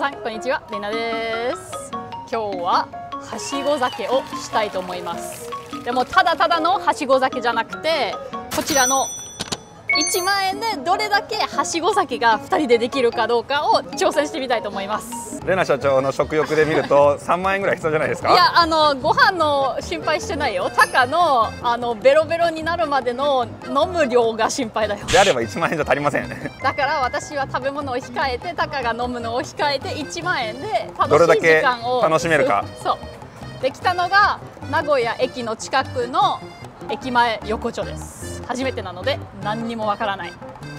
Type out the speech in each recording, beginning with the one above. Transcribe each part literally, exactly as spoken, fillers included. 皆さんこんにちは、れなです。今日ははしご酒をしたいと思います。でもただただのはしご酒じゃなくて、こちらのいちまんえんでどれだけはしご酒がふたりでできるかどうかを挑戦してみたいと思います。れな所長の食欲で見るとさんまんえんぐらい必要じゃないですか。いや、あのご飯の心配してないよ。タカ の, あのベロベロになるまでの飲む量が心配だよ。であればいちまんえんじゃ足りませんよね。だから私は食べ物を控えて、タカが飲むのを控えていちまんえんで楽しい時間を楽しめるか。そうできたのが名古屋駅の近くの駅前横丁です。初めてなので何にもわからない。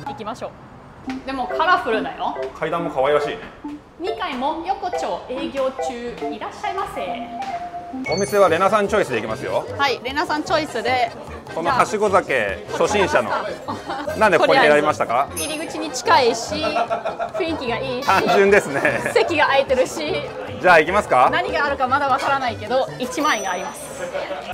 行きましょう。でもカラフルだよ。階段も可愛らしいね。にかいも横丁営業中、いらっしゃいませ。お店はれなさんチョイスでいきますよ。はい、れなさんチョイスで。このはしご酒初心者のなんでここに選びましたか？入り口に近いし、雰囲気がいいし、単純ですね。席が空いてるし。じゃあ行きますか。何があるかまだわからないけどいちまんえんがあります。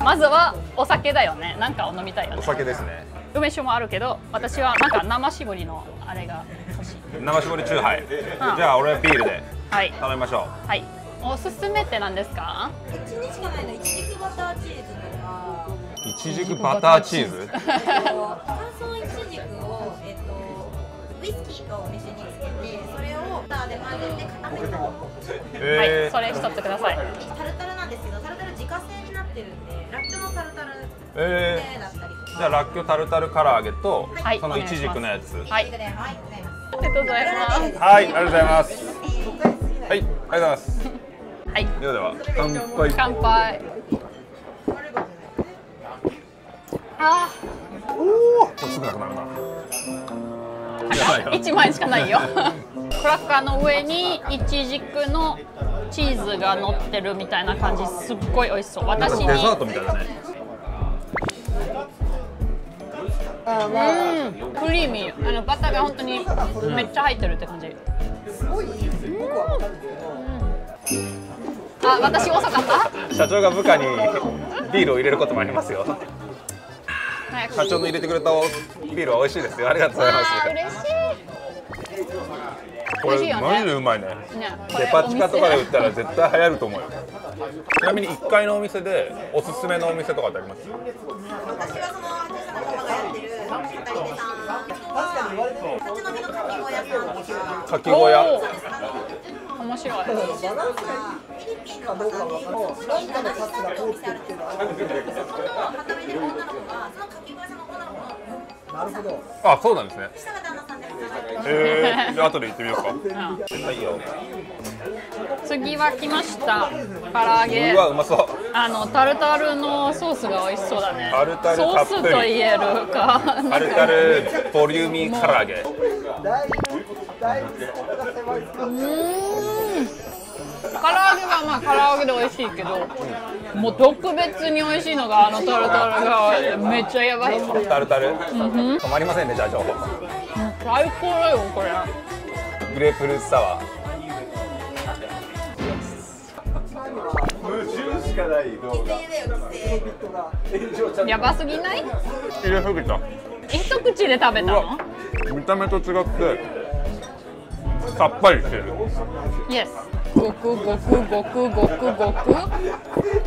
まずはお酒だよね。なんかを飲みたいよね。お酒ですね。梅酒もあるけど、私はなんか生絞りのあれが欲しい。生絞り酎ハイ、うん、じゃあ俺はビールで頼みましょう。はい、はい、おすすめって何ですか？いちにしかないの。いちじくバターチーズとか。いちじくバターチーズ乾燥いちじくを、えっと、ウイスキーとお水につけて、それをバターで混ぜて固める。はい、それ一つください。タルタルなんですけど、タルタル自家製になってるんで、ラッキョのタルタルだったりとか。じゃあラッキョタルタル唐揚げと、そのいちじくのやつ。はい、ありがとうございます。はい、ありがとうございます。はい、ありがとうございます。はい、ではでは乾杯。乾杯。ああ、おお、これすぐなくなるな。いちまんえんしかないよ。クラッカーの上にイチジクのチーズが乗ってるみたいな感じ。すっごい美味しそう。私にデザートみたいだね。うん、クリーミー。あのバターが本当にめっちゃ入ってるって感じ。すごい。あ、私遅かった？社長が部下にビールを入れることもありますよ。社長の入れてくれたビールは美味しいですよ。ありがとうございます。嬉しい。これマジでうまいね。デパ地下とかで売ったら絶対流行ると思うよ。ちなみにいっかいのお店でおすすめのお店とかってあります？私はその私の方がやってる立ち飲みのかき小屋さん。かき小屋。面白い。あ、そうなんですね。ええ、じゃあ後で行ってみようか。はいよ。次は来ました。唐揚げ。うわ、うまそう。あのタルタルのソースが美味しそうだね。タルタルソースと言えるか。タルタルボリューミー唐揚げ。うん。唐揚げはまあ唐揚げで美味しいけど、もう特別に美味しいのがあのタルタルがめっちゃやばい。タルタル、うん、止まりませんね。じゃあ情報最高だよ。これグレープフルーツサワー。矛盾しかない動画やばすぎない？入れすぎた。一口で食べたの？見た目と違ってさっぱりしてる。イエス。ごくごくごくごくごく。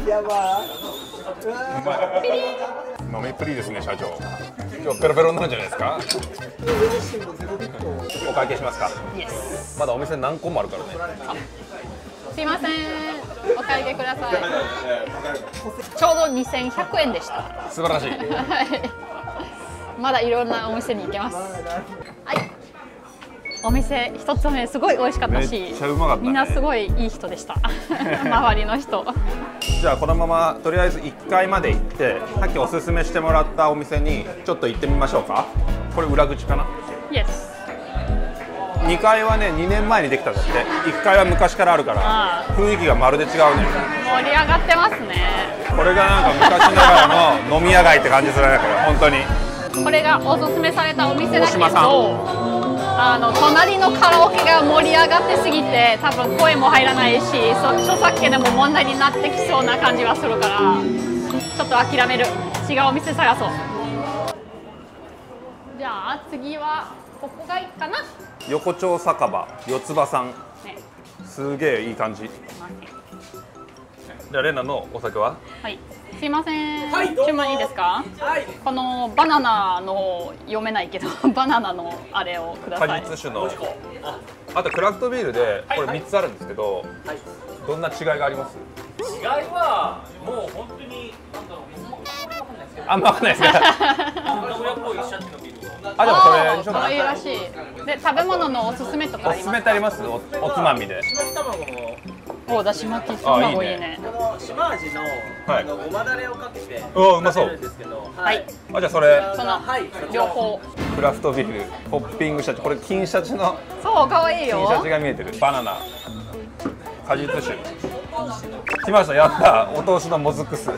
やばー。ピリー。飲みっぷりですね、社長。今日ペロペロになるんじゃないですか。お会計しますか。まだお店何個もあるからね。すいません。お会計ください。ちょうどにせんひゃくえんでした。素晴らしい。まだいろんなお店に行けます。はい。お店一つ目すごい美味しかったし、みんなすごいいい人でした。周りの人。じゃあこのままとりあえずいっかいまで行って、さっきおすすめしてもらったお店にちょっと行ってみましょうか。これ裏口かな。イエス。にかいはねにねんまえにできたんだって。いっかいは昔からあるから雰囲気がまるで違うね。盛り上がってますね。これがなんか昔ながらの飲み屋街って感じするね。これ本当にこれがおすすめされたお店だけど、あの隣のカラオケが盛り上がってすぎて、多分声も入らないし、著作権でも問題になってきそうな感じはするから、ちょっと諦める。違うお店探そう。じゃあ次はここがいいかな。横丁酒場よつばさん、ね、すげえいい感じ。じゃあレナのお酒は？はい。すいません。はい、注文いいですか？はい。このバナナの読めないけどバナナのあれをください。果実酒の。あとクラフトビールでこれ三つあるんですけど、はいはい、どんな違いがあります？違いはもう本当になんだろう、水もあんまわかんないですね。あ、でもこれ可愛いらしい。で、食べ物のおすすめとかありますか？おすすめってあります？おつまみで。しまき卵の。お、だし巻き卵いいね。この島味のあのごまだれをかけて食べるんですけど、はい。あ、じゃあそれ。その両方。クラフトビール、ポッピングシャチ、これ金シャチの。そう、可愛いよ。金シャチが見えてる。バナナ、果実酒。来ました、やった。お通しのもずく酢。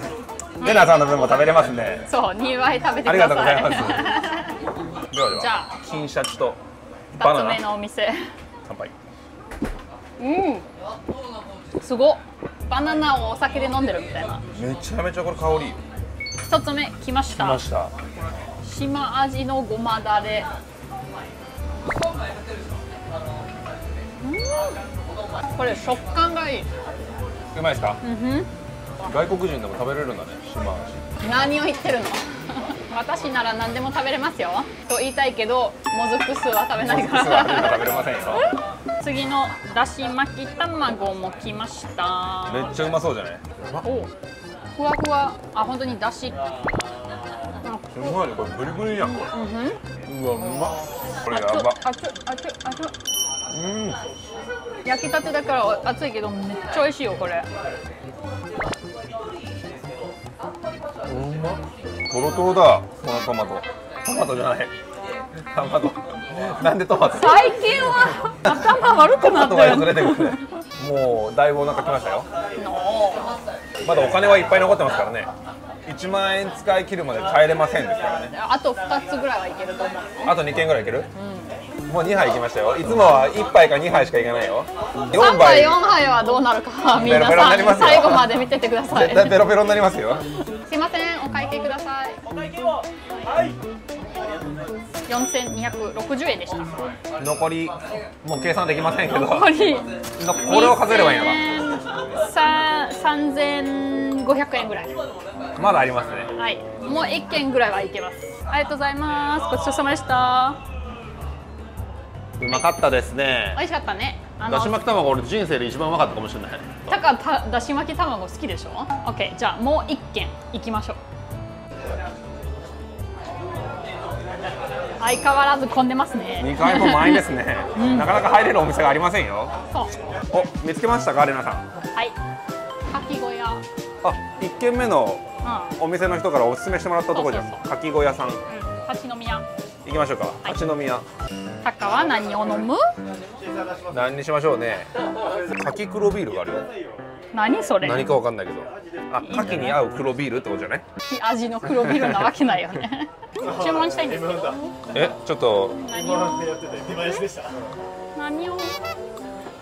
レナさんの分も食べれますね。そう、にばい食べてください。ありがとうございます。ではでは、じゃあ金シャチとバナナ。ふたつめのお店。乾杯。うん。すごっ。バナナをお酒で飲んでるみたいな。めちゃめちゃこれ香りいい。ひとつめ来ました。来ました。島味のごまだれ。うん。これ食感がいい。うまいですか？うんふん。外国人でも食べれるんだね、島味。何を言ってるの？私なら何でも食べれますよと言いたいけど、もずく酢は食べないから食べれませんよ。次のだし巻き卵も来ました。めっちゃうまそうじゃない？お、ふわふわ。あ、本当にだし。うまいね、これブリブリやんこれ。うわ、うまっ。これやば。熱っ熱っ熱っ。うん、焼きたてだから熱いけど、めっちゃ美味しいよこれ。トロトロだ、このトマト。トマトじゃない。卵。なんでトマト？最近は頭悪くなってる。もうだいぶお腹きましたよ。まだお金はいっぱい残ってますからね。いちまんえん使い切るまで帰れませんですからね。あとふたつぐらいはいけると思う。あとにけんぐらいいける？うん、もうにはいいきましたよ。いつもはいっぱいかにはいしかいかないよ。よんばい、よんはいはどうなるか。皆さん最後まで見ててください。絶対ベロベロになりますよ。すいません。お会計ください。お会計を。はい。よんせんにひゃくろくじゅうえんでした。残りもう計算できませんけど。残り。これを数えればいいのか。さ、さんぜんごひゃくえんぐらい。まだありますね。はい。もう一件ぐらいはいけます。ありがとうございます。ごちそうさまでした。うまかったですね。美味しかったね。だし巻き卵、俺人生で一番うまかったかもしれない。だからだし巻き卵好きでしょ。 OK、 じゃあもういっけんいきましょう。相変わらず混んでますね。にかいも満員ですね。、うん、なかなか入れるお店がありませんよ。そう。お、見つけましたかレナさん？はい、かき小屋。あ、いっけんめのお店の人からおすすめしてもらったところじゃん。かき小屋さん、うん、八宮行きましょうか。はい、八宮。タカは何を飲む？何にしましょうね。かき黒ビールがあるよ。何それ？何かわかんないけど。あ、かきに合う黒ビールってことじゃない？味の黒ビールなわけないよね。注文したいんですけど。え、ちょっと。何を？何を？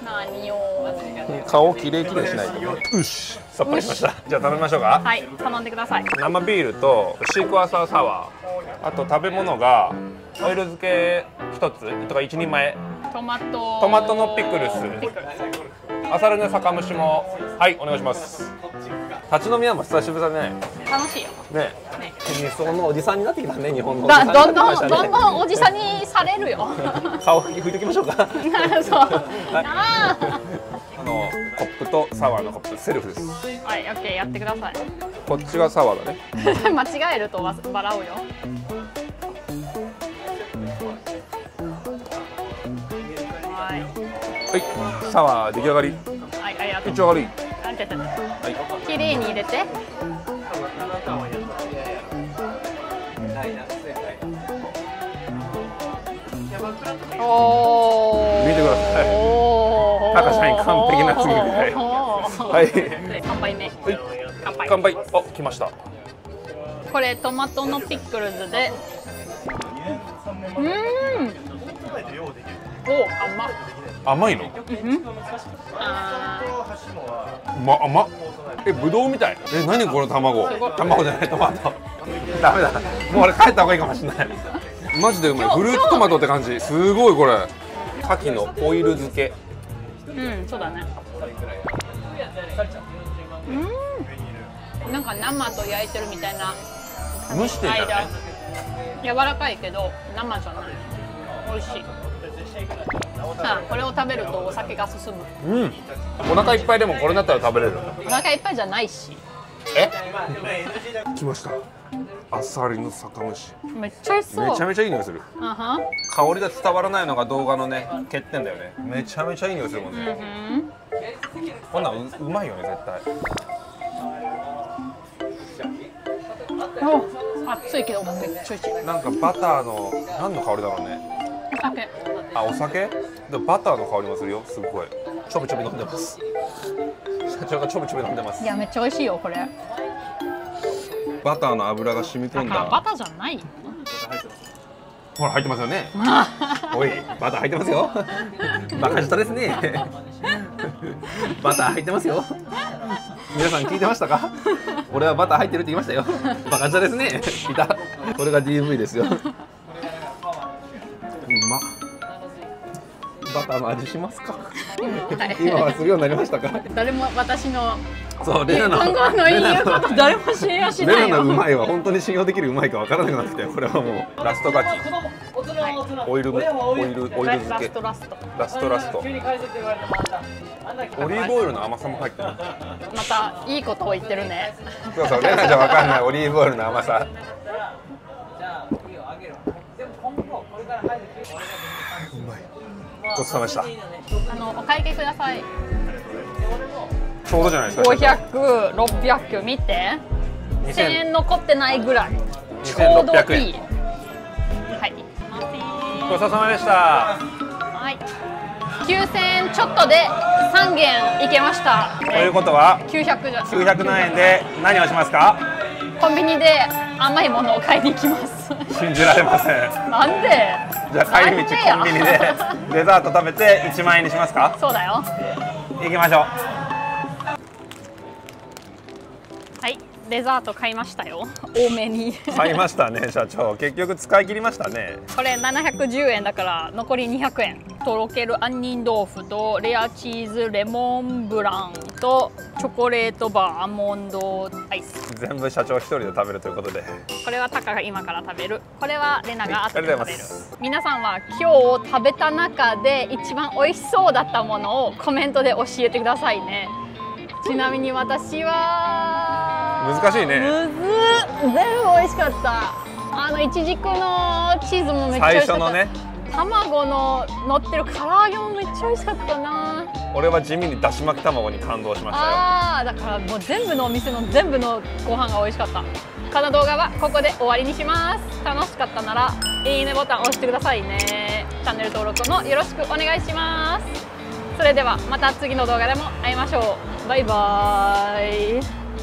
何を？顔きれいきれいしないと。うし、さっぱりしました。じゃあ食べましょうか。はい、頼んでください。生ビールとシークワーサーサワー。あと食べ物がオイル漬け一つとか一人前。トマト。トマトのピクルス。アサリの酒蒸しも。はい、お願いします。立ち飲み屋も久しぶりだね。楽しいよ。ね。理想のおじさんになってきたね、日本の。だ、どんどん、どんどんおじさんにされるよ。顔拭いてきましょうか。そう。あのコップとサワーのコップセルフです。はい、オッケー、やってください。こっちがサワーだね。間違えるとバラうよ。はい、サワー出来上がり。はい、ありがとう。一応悪い。あ、ちょっと。はい。綺麗に入れて。おお。見てください。おお。タカ社員完璧な次みたい。はい。乾杯ね。乾杯。乾杯。あ、来ました。これトマトのピクルズで。うん。お、甘っ。甘いの？ま、甘っ。え、ぶどうみたい。え、何この卵。卵じゃないトマト。ダメだ。もう俺帰った方がいいかもしれない。マジでうまい。フルーツトマトって感じ。すごいこれ。牡蠣のオイル漬け。うん、そうだね。うん、なんか生と焼いてるみたいな。蒸してる。柔らかいけど、生じゃない。美味しい。さあ、これを食べるとお酒が進む。うん。お腹いっぱいでもこれだったら食べれる。お腹いっぱいじゃないし。え？来ました。アサリの酒蒸し。めっちゃ美味しそう。めちゃめちゃいい匂いする。Uh huh. 香りが伝わらないのが動画のね、欠点だよね。めちゃめちゃいい匂いするもんね。Uh huh. こんなん う, うまいよね、絶対。お、熱いけどめっちゃ美味しい。なんかバターの何の香りだろうね。お酒。あ、お酒？バターの香りもするよ。すごい。ちょびちょび飲んでます。社長がちょびちょび飲んでます。いや、めっちゃ美味しいよこれ。バターの油が染み込んだ。バターじゃない。ほら入ってますよね。おい、バター入ってますよ。バカ舌ですね。バター入ってますよ。皆さん聞いてましたか？俺はバター入ってるって言いましたよ。バカ舌ですね。いた。これが ディーブイ ですよ。うまっ。バターの味しますか？今はするようになりましたか？誰も私の。そう、レナの今後の言うこと誰も信用しないよ。レナのうまいは本当に信用できるうまいかわからなくなってきたよ。これはもうラストガキ。オイルオイルオイル漬け。ラストラスト。ラストラスト。オリーブオイルの甘さも入ってる。またいいことを言ってるね。そうそう、レナじゃわかんないオリーブオイルの甘さ。うまい。ごちそうさまでした。あのお会計ください。ちょうどじゃないですか。ごひゃく、ろっぴゃく見て。せんえん残ってないぐらい。ちょうどいい。はい。ごちそうさまでした。はい。きゅうせんえんちょっとでさんげんいけました。ということはきゅうひゃくじゃ。きゅうひゃく何円で何をしますか？コンビニで甘いものを買いに行きます。信じられません。なんで？じゃあ帰り道コンビニでデザート食べていちまんえんにしますか？そうだよ。行きましょう。デザート買いましたよ。多めに買いましたね、社長。結局使い切りましたね。これななひゃくじゅうえんだから残りにひゃくえん。とろける杏仁豆腐とレアチーズレモンブランとチョコレートバーアーモンドアイス。全部社長一人で食べるということで、これはタカが今から食べる、これはレナが後で食べる。皆さんは今日食べた中で一番美味しそうだったものをコメントで教えてくださいね。ちなみに私は難しいね。むず、全部美味しかった。あのいちじくのチーズもめっちゃ美味しかった。最初のね。卵の乗ってる唐揚げもめっちゃ美味しかったな。俺は地味にだし巻き卵に感動しましたよ。ああ、だからもう全部のお店の全部のご飯が美味しかった。この動画はここで終わりにします。楽しかったならいいねボタン押してくださいね。チャンネル登録もよろしくお願いします。それではまた次の動画でも会いましょう。バイバーイ。